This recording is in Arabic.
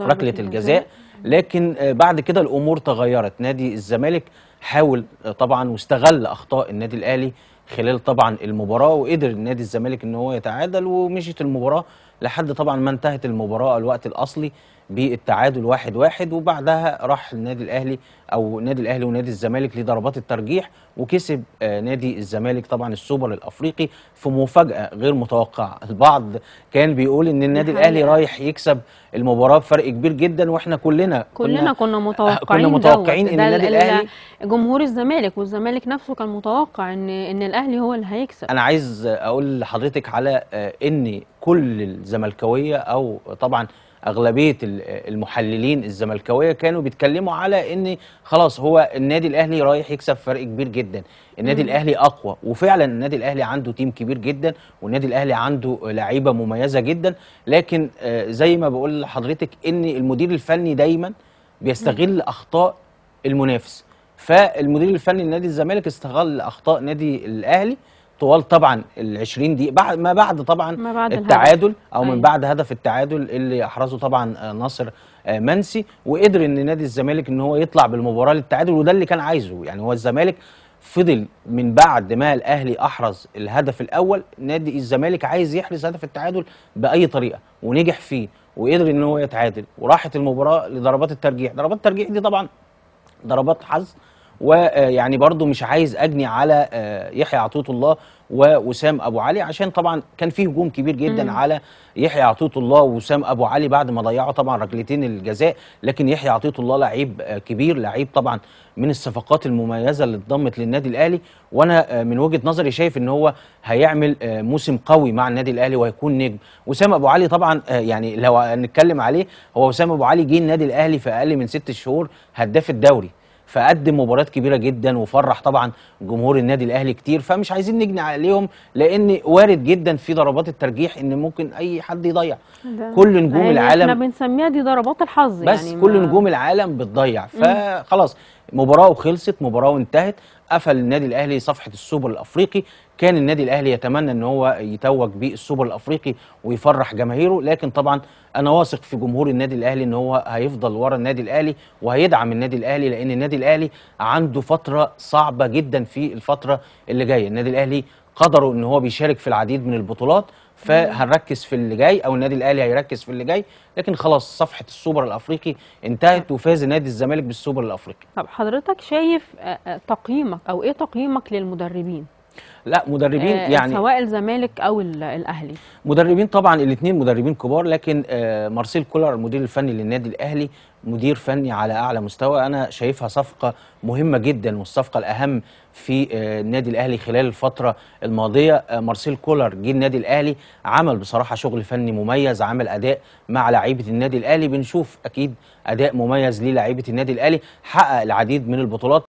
ركلة الجزاء. لكن بعد كده الأمور تغيرت. نادي الزمالك حاول طبعا واستغل أخطاء النادي الأهلي خلال طبعا المباراة، وقدر نادي الزمالك ان هو يتعادل ومشيت المباراة لحد طبعا ما انتهت المباراة الوقت الأصلي بالتعادل 1-1. وبعدها راح النادي الأهلي أو نادي الأهلي ونادي الزمالك لضربات الترجيح، وكسب نادي الزمالك طبعا السوبر الأفريقي في مفاجأة غير متوقعة. البعض كان بيقول إن النادي الأهلي رايح يكسب المباراة بفرق كبير جدا، وإحنا كلنا كنا متوقعين إن النادي الأهلي، جمهور الزمالك والزمالك نفسه كان متوقع إن الأهلي هو اللي هيكسب. أنا عايز أقول لحضرتك على إن كل الزملكاوية أو طبعا أغلبية المحللين الزملكاوية كانوا بيتكلموا على إن خلاص هو النادي الأهلي رايح يكسب فرق كبير جدا، النادي الأهلي أقوى. وفعلا النادي الأهلي عنده تيم كبير جدا، والنادي الأهلي عنده لعيبة مميزة جدا. لكن زي ما بقول لحضرتك إن المدير الفني دايما بيستغل أخطاء المنافس، فالمدير الفني لنادي الزمالك استغل أخطاء نادي الأهلي طوال طبعا ال20 دقيقة بعد ما بعد طبعا التعادل او من بعد هدف التعادل اللي احرزه طبعا ناصر منسي، وقدر ان نادي الزمالك ان هو يطلع بالمباراة للتعادل، وده اللي كان عايزه. يعني هو الزمالك فضل من بعد ما الاهلي احرز الهدف الاول، نادي الزمالك عايز يحرز هدف التعادل باي طريقة، ونجح فيه وقدر ان هو يتعادل، وراحت المباراة لضربات الترجيح. ضربات الترجيح دي طبعا ضربات حظ، ويعني برضو مش عايز أجني على يحيى عطية الله ووسام أبو علي، عشان طبعا كان فيه هجوم كبير جدا على يحيى عطية الله ووسام أبو علي بعد ما ضيعوا طبعا ركلتين الجزاء. لكن يحيى عطية الله لعيب كبير، لعيب طبعا من الصفقات المميزة اللي اتضمت للنادي الأهلي، وأنا من وجهة نظري شايف إن هو هيعمل موسم قوي مع النادي الأهلي وهيكون نجم. وسام أبو علي طبعا يعني لو هنتكلم عليه، هو وسام أبو علي جه النادي الأهلي في أقل من 6 شهور هداف الدوري، فقدم مباريات كبيره جدا وفرح طبعا جمهور النادي الاهلي كتير، فمش عايزين نجني عليهم لان وارد جدا في ضربات الترجيح ان ممكن اي حد يضيع. كل نجوم العالم احنا بنسميها دي ضربات الحظ، بس يعني كل نجوم العالم بتضيع. فخلاص مباراه وخلصت، مباراه وانتهت، قفل النادي الاهلي صفحه السوبر الافريقي. كان النادي الاهلي يتمنى ان هو يتوج بالسوبر الافريقي ويفرح جماهيره، لكن طبعا انا واثق في جمهور النادي الاهلي ان هو هيفضل ورا النادي الاهلي وهيدعم النادي الاهلي، لان النادي الاهلي عنده فتره صعبه جدا في الفتره اللي جايه. النادي الاهلي قدره ان هو بيشارك في العديد من البطولات، فهنركز في اللي جاي او النادي الاهلي هيركز في اللي جاي. لكن خلاص صفحه السوبر الافريقي انتهت، وفاز نادي الزمالك بالسوبر الافريقي. طب حضرتك شايف تقييمك او ايه تقييمك للمدربين؟ لا مدربين يعني سواء الزمالك او الاهلي، مدربين طبعا الاثنين مدربين كبار، لكن مارسيل كولر المدير الفني للنادي الاهلي مدير فني على اعلى مستوى. انا شايفها صفقه مهمه جدا والصفقه الاهم في النادي الاهلي خلال الفتره الماضيه. مارسيل كولر جه النادي الاهلي، عمل بصراحه شغل فني مميز، عمل اداء مع لعيبه النادي الاهلي، بنشوف اكيد اداء مميز للاعيبه النادي الاهلي، حقق العديد من البطولات.